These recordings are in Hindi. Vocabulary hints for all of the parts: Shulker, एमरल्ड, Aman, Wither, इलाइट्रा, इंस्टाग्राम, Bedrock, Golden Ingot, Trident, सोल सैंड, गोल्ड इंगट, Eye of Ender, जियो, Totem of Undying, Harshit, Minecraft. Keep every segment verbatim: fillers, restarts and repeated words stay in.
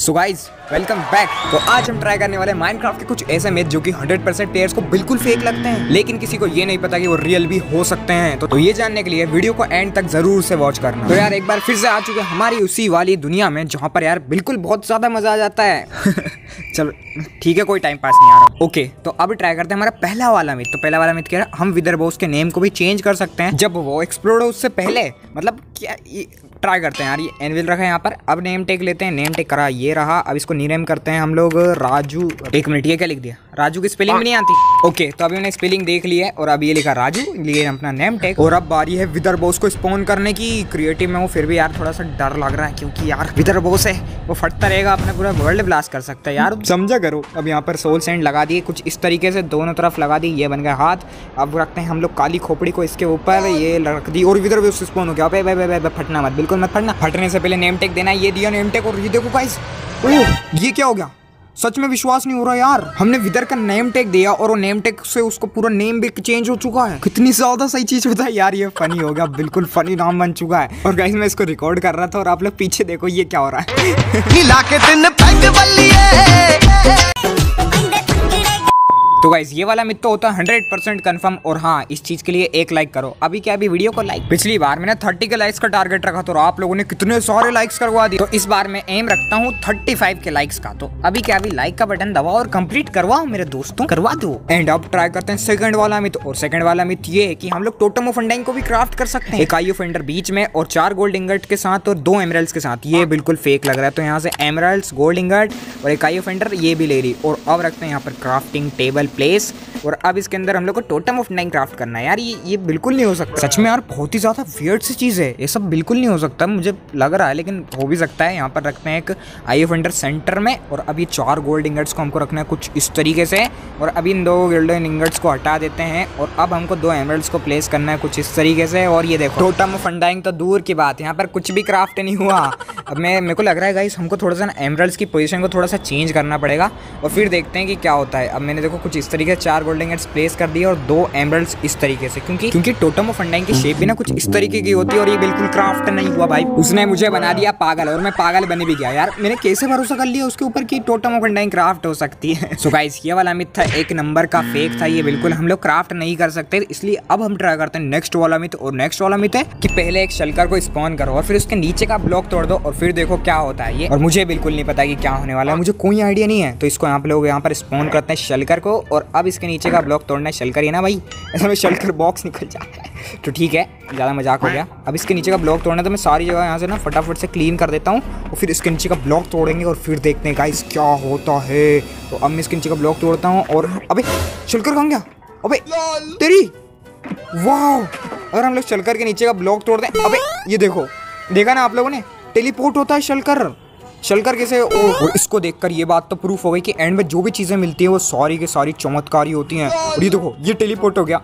So guys welcome back. तो आज हम ट्राई करने वाले माइनक्राफ्ट के कुछ ऐसे मैच जो कि हंड्रेड परसेंट प्लेयर्स को बिल्कुल फेक लगते हैं, लेकिन किसी को ये नहीं पता कि वो रियल भी हो सकते हैं। तो, तो ये जानने के लिए वीडियो को एंड तक जरूर से वॉच करना। तो यार एक बार फिर से आ चुके हमारी उसी वाली दुनिया में जहाँ पर यार बिल्कुल बहुत ज्यादा मजा आ जाता है। चलो ठीक है, कोई टाइम पास नहीं आ रहा। ओके तो अब ट्राई करते हैं हमारा पहला वाला मिथ। तो पहला वाला मिथ क्या है, हम विदर बॉस के नेम को भी चेंज कर सकते हैं जब वो एक्सप्लोड हो उससे पहले। मतलब क्या ट्राई करते हैं यार, ये एनविल रखा है यहाँ पर। अब नेम टेक लेते हैं, नेम टेक करा, ये रहा। अब इसको नीनेम करते हैं हम लोग राजू। एक मिनट, ये क्या लिख दिया? राजू की स्पेलिंग भी नहीं आती। ओके तो अभी मैंने स्पेलिंग देख ली है और अब ये लिखा राजू, ये अपना नेम टेक। और अब बारी है विदर बॉस को स्पॉन करने की। क्रिएटिव में हूँ फिर भी यार थोड़ा सा डर लग रहा है, क्योंकि यार विदर बॉस है, वो फटता रहेगा, अपना पूरा वर्ल्ड ब्लास्ट कर सकता है यार, समझा करो। अब यहाँ पर सोल सैंड लगा दिए कुछ इस तरीके से, दोनों तरफ लगा दी। ये बन गया हाथ। अब रखते हैं हम लोग काली खोपड़ी को इसके ऊपर, ये रख दी। और विदर बॉस स्पॉन हो गया। भाई भाई भाई फटना मत, बिल्कुल मत फटना। फटने से पहले नेम टेक देना। ये दिया नेम टेक और ये देखो गाइस, ओह ये क्या हो गया? सच में विश्वास नहीं हो रहा यार, हमने विदर का नेम टेक दिया और वो नेम टेक से उसको पूरा नेम भी चेंज हो चुका है। कितनी ज्यादा सही चीज बताई यार, ये फनी हो गया, बिल्कुल फनी नाम बन चुका है। और गाइस मैं इसको रिकॉर्ड कर रहा था और आप लोग पीछे देखो ये क्या हो रहा है। तो गाइज ये वाला मिथ तो होता है हंड्रेड परसेंट कंफर्म। और हाँ, इस चीज के लिए एक लाइक करो अभी। क्या अभी वीडियो को लाइक? पिछली बार मैंने थर्टी के लाइक्स का टारगेट रखा था और आप लोगों ने कितने सारे लाइक्स करवा दिए। तो इस बार मैं एम रखता हूँ थर्टी फाइव के लाइक्स का। तो अभी क्या अभी लाइक का बटन दबाओ और कंप्लीट करवाओ मेरे दोस्तों, करवा दो। एंड अब ट्राई करते हैं सेकंड वाला मिथ। और सेकंड वाला मिथ ये है कि हम लोग टोटम ऑफ अंडाइंग को भी क्राफ्ट कर सकते हैं। एक आई ऑफ एंडर बीच में और चार गोल्ड इंगट के साथ और दो एमरल्ड्स के साथ। ये बिल्कुल फेक लग रहा है। तो यहाँ से एमरल्ड्स, गोल्ड इंगट और एक आई ऑफ एंडर ये भी ले रही। और अब रखते हैं यहाँ पर क्राफ्टिंग टेबल प्लेस। और अब इसके अंदर हम लोग को टोटम ऑफ नाइन क्राफ्ट करना है यार। ये ये बिल्कुल नहीं हो सकता सच में यार, बहुत ही ज़्यादा वियर्ड सी चीज़ है, ये सब बिल्कुल नहीं हो सकता मुझे लग रहा है, लेकिन हो भी सकता है। यहाँ पर रखते हैं एक आई ऑफ एंडर सेंटर में और अभी चार गोल्ड इंगट्स को हमको रखना है कुछ इस तरीके से। और अभी इन दो गोल्डन इंगट्स को हटा देते हैं और अब हमको दो एमरल्ड्स को प्लेस करना है कुछ इस तरीके से। और ये देखो टोटम ऑफ अंडाइंग तो दूर की बात, यहाँ पर कुछ भी क्राफ्ट नहीं हुआ। अब मैं मेरे को लग रहा है गाइस हमको थोड़ा सा ना एमरल्ड्स की पोजीशन को थोड़ा सा चेंज करना पड़ेगा और फिर देखते हैं कि क्या होता है। अब मैंने देखो कुछ इस तरीके से चार गोल्डन इंगट्स प्लेस कर दिए और दो एमरल्ड्स इस तरीके से, क्योंकि क्योंकि टोटम ऑफ अंडाइंग की शेप भी ना कुछ इस तरीके की होती है। और ये बिल्कुल क्राफ्ट नहीं हुआ भाई, उसने मुझे बना दिया पागल और मैं पागल बने भी गया यार। मैंने कैसे भरोसा कर लिया उसके ऊपर कि टोटम ऑफ अंडाइंग क्राफ्ट हो सकती है। सो गाइस ये वाला मिथ था एक नंबर का फेक था, ये बिल्कुल हम लोग क्राफ्ट नहीं कर सकते। इसलिए अब हम ट्राई करते हैं नेक्स्ट वाला मिथ। और नेक्स्ट वाला मिथ है कि पहले एक शल्कर को स्पॉन करो और फिर उसके नीचे का ब्लॉक तोड़ दो और फिर देखो क्या होता है ये। और मुझे बिल्कुल नहीं पता कि क्या होने वाला है, मुझे कोई आइडिया नहीं है। तो इसको यहाँ पे लोग यहाँ पर स्पॉन करते हैं शल्कर को और अब इसके नीचे का ब्लॉक तोड़ना है शल्कर, ये ना भाई ऐसा में शल्कर बॉक्स निकल जाता है। तो ठीक है, ज़्यादा मजाक हो गया। अब इसके नीचे का ब्लॉक तोड़ना है तो मैं सारी जगह यहाँ से ना फटाफट से क्लीन कर देता हूँ और फिर इसके नीचे का ब्लॉक तोड़ेंगे और फिर देखते हैं गाइस क्या होता है। तो अब मैं इसके नीचे का ब्लॉक तोड़ता हूँ और अबे शल्कर कहाँ गया? अबे तेरी वाह, अगर हम लोग शल्कर के नीचे का ब्लॉक तोड़ दें, अबे ये देखो, देखा ना आप लोगों ने टेलीपोर्ट होता है शल्कर। शल्कर कैसे? और इसको देखकर ये बात तो प्रूफ हो गई कि एंड में जो भी चीज़ें मिलती हैं वो सारी की सारी चमत्कारी होती हैं। और ये देखो ये टेलीपोर्ट हो गया,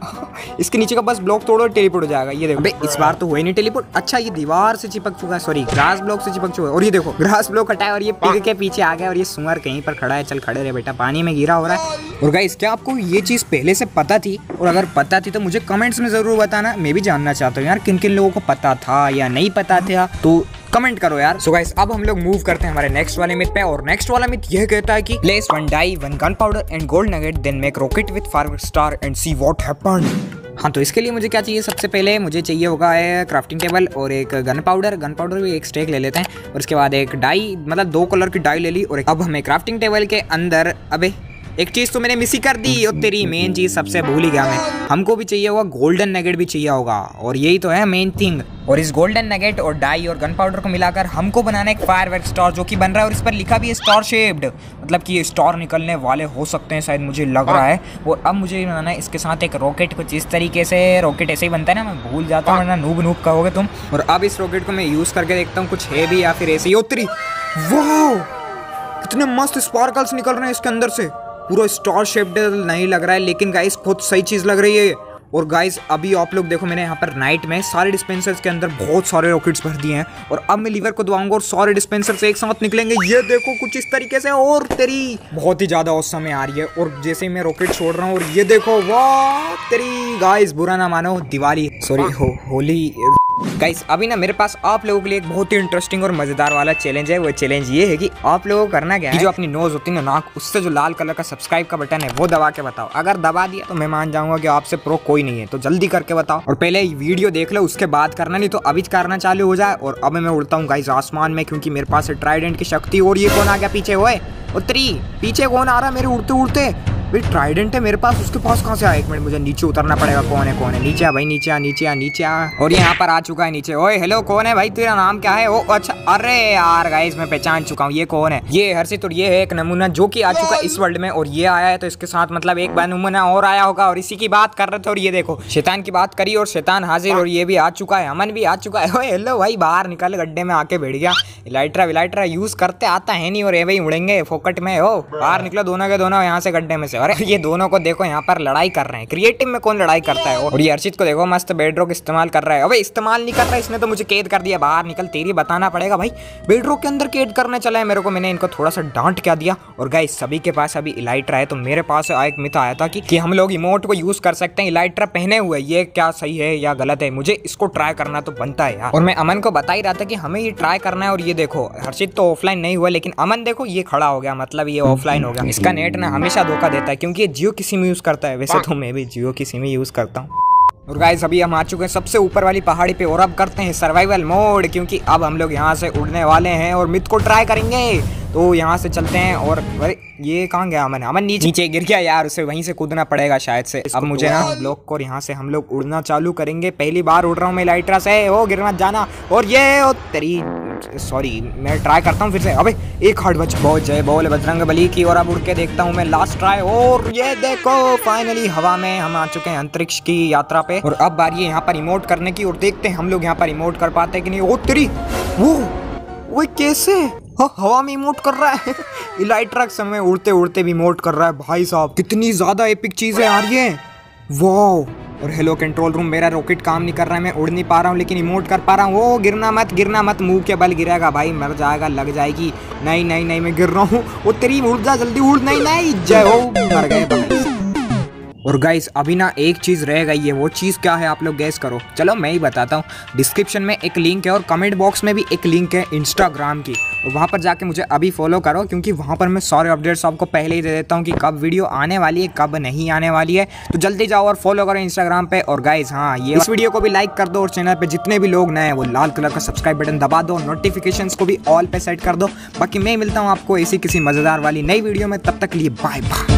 इसके नीचे का बस ब्लॉक तोड़ो टेलीपोर्ट हो जाएगा। ये देखो भाई इस बार तो हुआ ही नहीं टेलीपोर्ट। अच्छा ये दीवार से चिपक चुका है, सॉरी ग्रास ब्लॉक से चिपक चुका है। और ये देखो ग्रास ब्लॉक हटाया और ये पिग के पीछे आ गया और ये सुअर कहीं पर खड़ा है। चल खड़े रहे बेटा, पानी में गिरा हो रहा है। और गाइस क्या आपको ये चीज़ पहले से पता थी? और अगर पता थी तो मुझे कमेंट्स में ज़रूर बताना, मैं भी जानना चाहता हूँ यार किन किन लोगों को पता था या नहीं पता था, तो कमेंट करो यार। सो गाइस अब हम लोग मूव करते हैं हमारे नेक्स्ट वाले मिथ पे। और नेक्स्ट वाला मिथ यह कहता है कि place one dye, one gunpowder and gold nugget, then make rocket with fire star and see what happened. हाँ तो इसके लिए मुझे क्या चाहिए? सबसे पहले मुझे चाहिए होगा क्राफ्टिंग टेबल और एक गन पाउडर। गन पाउडर भी एक स्टेक ले लेते हैं और उसके बाद एक डाई, मतलब दो कलर की डाई ले ली। और अब हमें क्राफ्टिंग टेबल के अंदर, अबे एक चीज़ तो मैंने मिस ही कर दी और तेरी मेन चीज़ सबसे भूल ही गया मैं। हमको भी चाहिए होगा गोल्डन नगेट भी चाहिए होगा और यही तो है मेन थिंग। और इस गोल्डन नगेट और डाई और गन पाउडर को मिलाकर हमको बनाना है एक फायरवर्क स्टार जो कि बन रहा है और इस पर लिखा भी है स्टार शेप्ड, मतलब कि ये स्टार निकलने वाले हो सकते हैं शायद, मुझे लग रहा है। और अब मुझे बनाना है इसके साथ एक रॉकेट कुछ इस तरीके से। रॉकेट ऐसे ही बनता है ना, मैं भूल जाता हूँ वरना नूब नूब कहोगे तुम। और अब इस रॉकेट को मैं यूज़ करके देखता हूँ कुछ है भी या फिर ऐसे ही। उतरी वाह इतने मस्त स्पार्कल्स निकल रहे हैं इसके अंदर से, पूरा स्टार शेप्ड नहीं लग रहा है लेकिन गाइस खुद सही चीज़ लग रही है। और गाइस अभी आप लोग देखो मैंने यहाँ पर नाइट में सारे डिस्पेंसर्स के अंदर बहुत सारे रॉकेट्स भर दिए हैं और अब मैं लीवर को दबाऊंगा और सारे डिस्पेंसर्स एक साथ निकलेंगे। ये देखो कुछ इस तरीके से और तेरी बहुत ही ज़्यादा औसम में आ रही है। और जैसे ही मैं रॉकेट छोड़ रहा हूँ और ये देखो वाह तेरी गाइस बुरा ना मानो दिवाली, सॉरी हो, होली गाइस अभी ना मेरे पास आप लोगों के लिए एक बहुत ही इंटरेस्टिंग और मजेदार वाला चैलेंज है। वो चैलेंज ये है कि आप लोगों को करना क्या है, जो अपनी नोज होती है ना नाक, उससे जो लाल कलर का सब्सक्राइब का बटन है वो दबा के बताओ। अगर दबा दिया तो मैं मान जाऊंगा कि आपसे प्रो कोई नहीं है। तो जल्दी करके बताओ और पहले वीडियो देख लो, उसके बाद करना, नहीं तो अभी करना चालू हो जाए। और अब मैं उड़ता हूँ गाइस आसमान में, क्योंकि मेरे पास ट्राइडेंट की शक्ति। और ये कौन आ गया पीछे? ओए उतरी, पीछे कौन आ रहा मेरे उड़ते उड़ते? भाई ट्राइडेंट है मेरे पास, उसके पास कहाँ से आया? एक मिनट मुझे नीचे उतरना पड़ेगा। कौन है कौन है? नीचे आ भाई, नीचे आ, नीचे आ, नीचे आ। और यहाँ पर आ चुका है नीचे। ओए हेलो, कौन है भाई? तेरा नाम क्या है? ओ अच्छा, अरे यार गाइस मैं पहचान चुका हूँ, ये कौन है? ये हर्षित। और ये है एक नमूना जो कि आ चुका है इस वर्ल्ड में। और ये आया है तो इसके साथ मतलब एक बार नमूना और आया होगा, और इसी की बात कर रहे थे। और ये देखो शैतान की बात करी और शैतान हाजिर। और ये भी आ चुका है, अमन भी आ चुका है। ओए हेलो भाई, बाहर निकल, गड्ढे में आके बैठ गया। इलाइट्रा विलाइट्रा यूज करते आता है नहीं, और ये भाई उड़ेंगे फोकट में। ओ बाहर निकलो दोनों के दोनों यहाँ से, गड्ढे में से। अरे ये दोनों को देखो यहाँ पर लड़ाई कर रहे हैं। क्रिएटिव में कौन लड़ाई करता है? और ये हर्षित को देखो मस्त बेडरॉक इस्तेमाल कर रहा है। अबे इस्तेमाल नहीं कर रहा, इसने तो मुझे कैद कर दिया। बाहर निकल, तेरी बताना पड़ेगा भाई। बेडरॉक के अंदर कैद करने चला है मेरे को, मैंने इनको थोड़ा सा डांट क्या दिया। और गाइस सभी के पास अभी इलाइट्रा है, तो मेरे पास एक मिथ आया था कि, कि हम लोग इमोट को यूज कर सकते हैं इलाइट्रा पहने हुए। ये क्या सही है या गलत है? मुझे इसको ट्राई करना तो बनता है यार। और मैं अमन को बता ही रहा था कि हमें ये ट्राई करना है। और ये देखो हर्षित तो ऑफलाइन नहीं हुआ, लेकिन अमन देखो ये खड़ा हो गया, मतलब ये ऑफलाइन हो गया। इसका नेट ना हमेशा धोखा देता है, क्योंकि ये जियो की सिम यूज करता है। वैसे तो मैं भी जियो की सिम ही यूज करता हूँ। और गाइस अभी हम आ चुके हैं सबसे ऊपर वाली पहाड़ी पे, और अब करते हैं सर्वाइवल मोड, क्योंकि अब हम लोग यहाँ से उड़ने वाले हैं और मिथ को ट्राई करेंगे। तो यहाँ से चलते हैं। और अरे ये कहाँ गया अमन? अमन नीचे नीचे गिर गया यार, उसे वहीं से कूदना पड़ेगा शायद से। अब मुझे ना ब्लॉक को, और यहाँ से हम लोग उड़ना चालू करेंगे। पहली बार उड़ रहा हूँ मैं इलाइट्रा से। ओ गिर मत जाना। और ये ओ तेरी, सॉरी मैं ट्राई करता हूँ फिर से। अबे एक हार्ड बच, बहुत जय बोल बजरंग बली की। और अब उड़ के देखता हूँ मैं लास्ट ट्राई। और ये देखो फाइनली हवा में हम आ चुके हैं अंतरिक्ष की यात्रा पे। और अब बारी है यहाँ पर रिमोट करने की, और देखते हैं हम लोग यहाँ पर रिमोट कर पाते हैं कि नहीं। ओ तेरी, वो वो कैसे हवा में इमोट कर रहा है? इलाइट्रा समय उड़ते उड़ते भी इमोट कर रहा है भाई साहब, कितनी ज्यादा एपिक चीज है यार ये, वाह। और हेलो कंट्रोल रूम, मेरा रॉकेट काम नहीं कर रहा है, मैं उड़ नहीं पा रहा हूँ, लेकिन इमोट कर पा रहा हूँ। ओ गिरना मत, गिरना मत, मुंह के बल गिरेगा भाई, मर जाएगा, लग जाएगी। नहीं नहीं नहीं मैं गिर रहा हूँ। वो तेरी, उड़ जा जल्दी, उड़। नहीं नहीं, जय हो, मर गए भाई। और गाइस अभी ना एक चीज़ रह गई है, वो चीज़ क्या है आप लोग गैस करो। चलो मैं ही बताता हूँ। डिस्क्रिप्शन में एक लिंक है और कमेंट बॉक्स में भी एक लिंक है इंस्टाग्राम की, और वहाँ पर जाके मुझे अभी फॉलो करो, क्योंकि वहाँ पर मैं सारे अपडेट्स आपको पहले ही दे देता हूँ कि कब वीडियो आने वाली है, कब नहीं आने वाली है। तो जल्दी जाओ और फॉलो करो इंस्टाग्राम पर। और गाइज हाँ, ये इस वीडियो को भी लाइक कर दो, और चैनल पर जितने भी लोग नए हैं वो लाल कलर का सब्सक्राइब बटन दबा दो, नोटिफिकेशन को भी ऑल पर सेट कर दो। बाकी मैं मिलता हूँ आपको ऐसी किसी मज़ेदार वाली नई वीडियो में, तब तक लिए बाय बाय।